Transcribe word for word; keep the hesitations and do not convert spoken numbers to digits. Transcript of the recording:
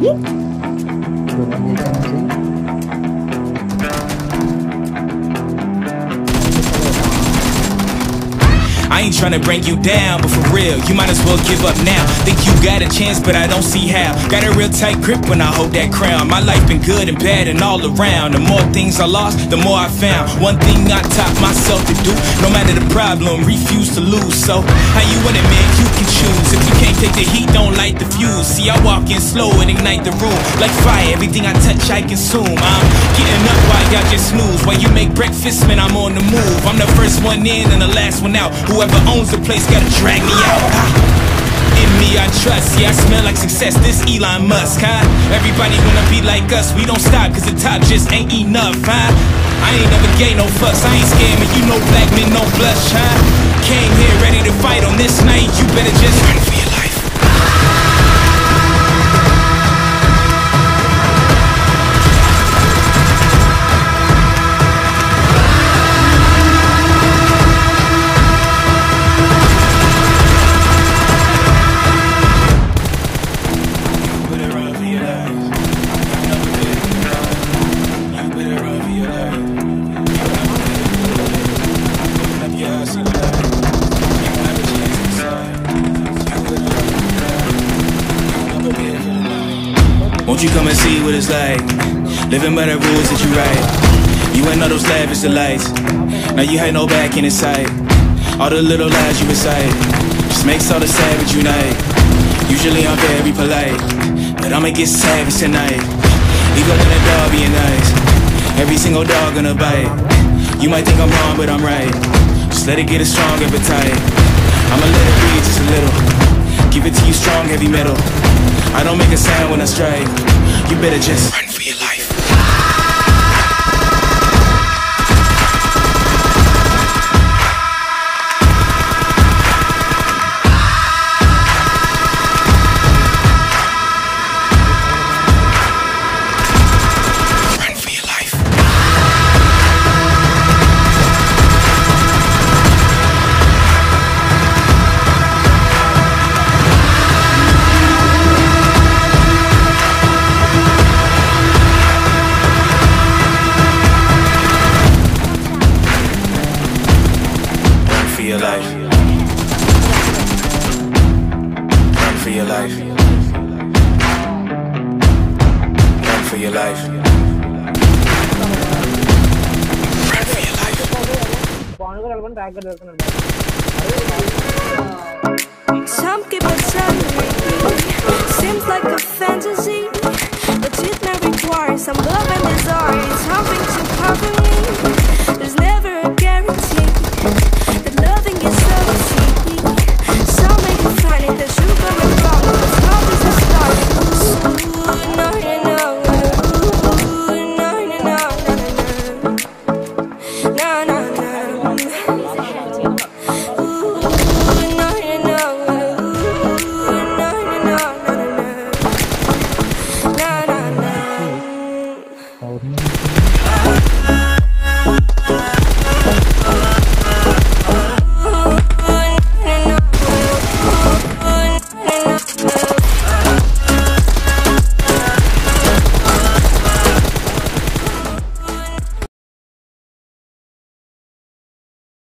I ain't tryna bring you down, but for real, you might as well give up now. Think you got a chance, but I don't see how. Got a real tight grip when I hold that crown. My life been good and bad and all around. The more things I lost, the more I found. One thing I taught myself to do, no matter the problem, refuse to lose. So, how you want it, man? You can choose. If you can't take the heat, don't light the fuse. See, I walk in slow and ignite the room. Like fire, everything I touch, I consume. I'm getting up while y'all just snooze. While you make breakfast, man, I'm on the move. I'm the first one in and the last one out. Whoever owns the place gotta drag me out. In me I trust, yeah, I smell like success, this Elon Musk, huh? Everybody wanna be like us, we don't stop, cause the top just ain't enough, huh? I ain't never gave no fuss, I ain't scared, man, you know black men no blush, huh? Came here ready to fight on this night, you better just run for your life. Won't you come and see what it's like, living by the rules that you write. You ain't know those lavish delights, now you had no back in sight. All the little lies you recite just makes all the savage unite. Usually I'm very polite, but I'ma get savage tonight. Even when the dog being nice, every single dog gonna bite. You might think I'm wrong, but I'm right. Just let it get a strong appetite. I'ma let it breathe just a little, give it to you strong, heavy metal. I don't make a sound when I strike. You better just run for your life. Run for your life. Run for your life. Run for your life. Run for your life. Some people say